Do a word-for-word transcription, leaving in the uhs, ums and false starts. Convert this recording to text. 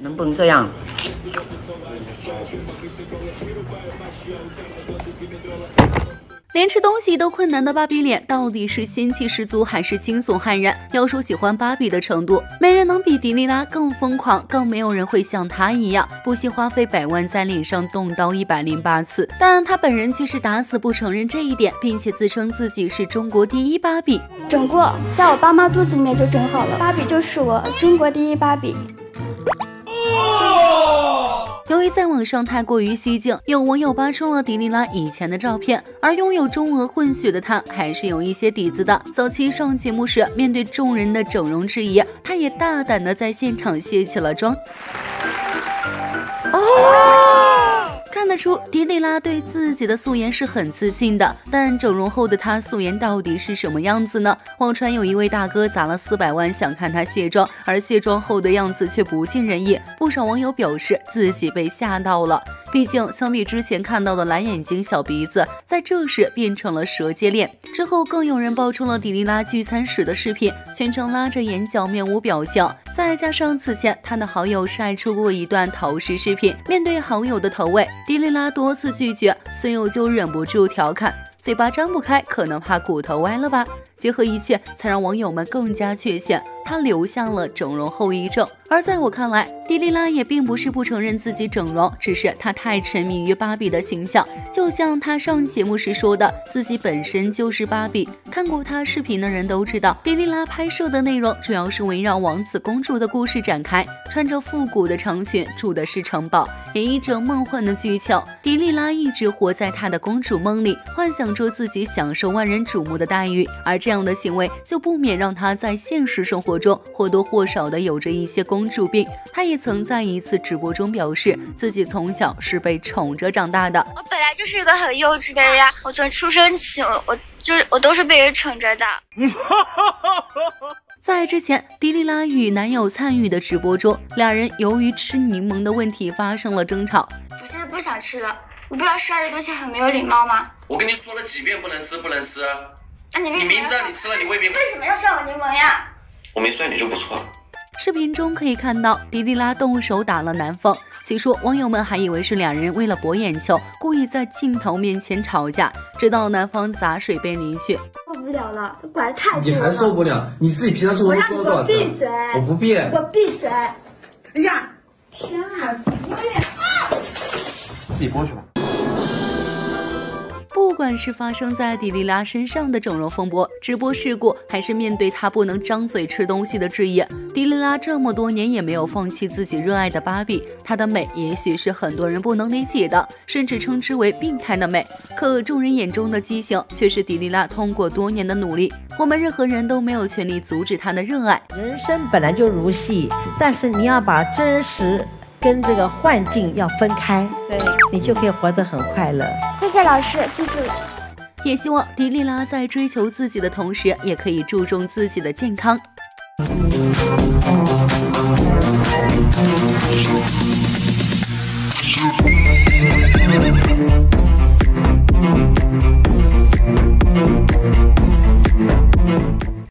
能不能这样？连吃东西都困难的芭比脸，到底是仙气十足还是惊悚骇人？要说喜欢芭比的程度，没人能比迪丽拉更疯狂，更没有人会像她一样不惜花费百万在脸上动刀一百零八次。但她本人却是打死不承认这一点，并且自称自己是中国第一芭比。整过，在我爸妈肚子里面就整好了，芭比就是我中国第一芭比。 由于在网上太过于吸睛，有网友扒出了迪丽拉以前的照片，而拥有中俄混血的她还是有一些底子的。早期上节目时，面对众人的整容质疑，她也大胆的在现场卸起了妆。哦，看得出迪丽拉对自己的素颜是很自信的，但整容后的她素颜到底是什么样子呢？网传有一位大哥砸了四百万想看她卸妆，而卸妆后的样子却不尽人意。 不少网友表示自己被吓到了，毕竟相比之前看到的蓝眼睛、小鼻子，在这时变成了蛇蝎脸。之后更有人爆出了迪丽拉聚餐时的视频，全程拉着眼角，面无表情。再加上此前她的好友晒出过一段投食视频，面对好友的投喂，迪丽拉多次拒绝，随友就忍不住调侃：“嘴巴张不开，可能怕骨头歪了吧？”结合一切，才让网友们更加确信。 她留下了整容后遗症，而在我看来，迪丽拉也并不是不承认自己整容，只是她太沉迷于芭比的形象。就像她上节目时说的，自己本身就是芭比。看过她视频的人都知道，迪丽拉拍摄的内容主要是围绕王子公主的故事展开，穿着复古的长裙，住的是城堡，演绎着梦幻的剧情。迪丽拉一直活在她的公主梦里，幻想着自己享受万人瞩目的待遇，而这样的行为就不免让她在现实生活中 中或多或少的有着一些公主病。她也曾在一次直播中表示，自己从小是被宠着长大的。我本来就是一个很幼稚的人呀，我从出生起，我我就是我都是被人宠着的。在之前，迪丽拉与男友参与的直播中，俩人由于吃柠檬的问题发生了争吵。我现在不想吃了，你不知道吃这东西很没有礼貌吗？我跟你说了几遍不能吃，不能吃。那、啊、你为什么？你明知道你吃了，你未必为什么要涮我柠檬呀？ 我没算你就不错了。视频中可以看到，迪丽拉动手打了男方。起初，网友们还以为是两人为了博眼球，故意在镜头面前吵架，直到男方砸水杯淋去。受不了了，管得太多了。你还受不了？你自己平常生活中做了多少次？我闭嘴！我不闭。我闭嘴！哎呀，天啊！啊自己播去吧。 不管是发生在迪丽拉身上的整容风波、直播事故，还是面对她不能张嘴吃东西的质疑，迪丽拉这么多年也没有放弃自己热爱的芭比。她的美也许是很多人不能理解的，甚至称之为病态的美。可众人眼中的畸形，却是迪丽拉通过多年的努力。我们任何人都没有权利阻止她的热爱。人生本来就如戏，但是你要把真实跟这个幻境要分开，对你就可以活得很快乐。 谢谢老师，记住了。也希望迪丽拉在追求自己的同时，也可以注重自己的健康。